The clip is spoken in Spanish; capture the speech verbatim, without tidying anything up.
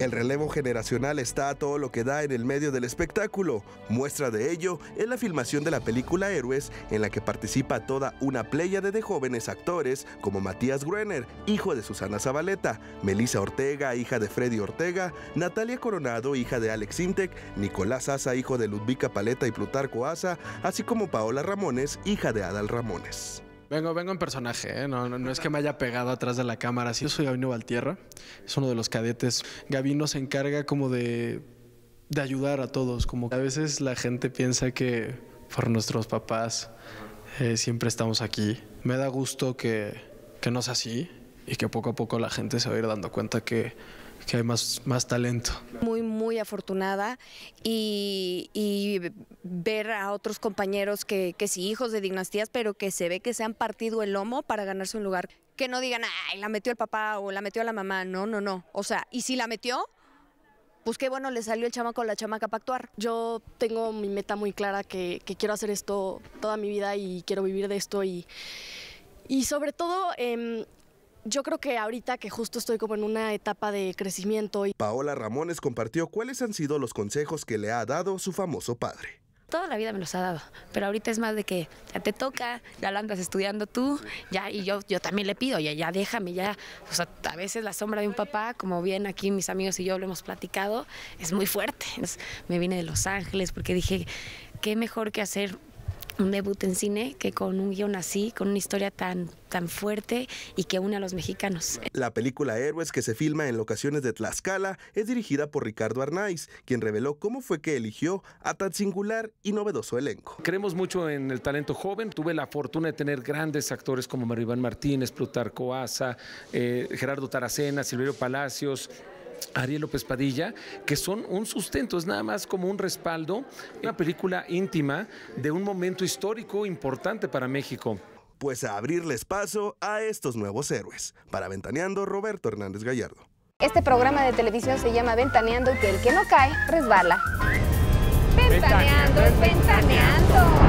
El relevo generacional está a todo lo que da en el medio del espectáculo. Muestra de ello es la filmación de la película Héroes, en la que participa toda una pléyade de jóvenes actores como Matías Grüener, hijo de Susana Zabaleta, Melissa Ortega, hija de Freddy Ortega, Natalia Coronado, hija de Alex Intec, Nicolás Asa, hijo de Ludvika Paleta y Plutarco Asa, así como Paola Ramones, hija de Adal Ramones. Vengo, vengo en personaje, ¿eh? no, no, no es que me haya pegado atrás de la cámara. Yo soy Gavino Valtierra, es uno de los cadetes. Gavino se encarga como de, de ayudar a todos. Como a veces la gente piensa que por nuestros papás eh, siempre estamos aquí. Me da gusto que, que no es así y que poco a poco la gente se va a ir dando cuenta que, que hay más, más talento. Muy, muy afortunada y, y ver a otros compañeros que, que sí, hijos de dinastías, pero que se ve que se han partido el lomo para ganarse un lugar. Que no digan, ay, la metió el papá o la metió la mamá, no, no, no. O sea, y si la metió, pues qué bueno, le salió el chamaco o la chamaca para actuar. Yo tengo mi meta muy clara, que, que quiero hacer esto toda mi vida y quiero vivir de esto y, y sobre todo... Eh, Yo creo que ahorita que justo estoy como en una etapa de crecimiento. Paola Ramones compartió cuáles han sido los consejos que le ha dado su famoso padre. Toda la vida me los ha dado, pero ahorita es más de que ya te toca, ya lo andas estudiando tú, ya, y yo, yo también le pido, ya, ya déjame, ya, o sea, a veces la sombra de un papá, como bien aquí mis amigos y yo lo hemos platicado, es muy fuerte. Entonces, me vine de Los Ángeles porque dije, qué mejor que hacer un debut en cine que con un guión así, con una historia tan, tan fuerte y que une a los mexicanos. La película Héroes, que se filma en locaciones de Tlaxcala, es dirigida por Ricardo Arnaiz, quien reveló cómo fue que eligió a tan singular y novedoso elenco. Creemos mucho en el talento joven. Tuve la fortuna de tener grandes actores como Mariván Martínez, Plutarco Asa, eh, Gerardo Taracena, Silvio Palacios, Ariel López Padilla, que son un sustento, es nada más como un respaldo, una película íntima de un momento histórico importante para México. Pues a abrirles paso a estos nuevos héroes. Para Ventaneando, Roberto Hernández Gallardo. Este programa de televisión se llama Ventaneando, que el que no cae, resbala. Ventaneando es ventaneando.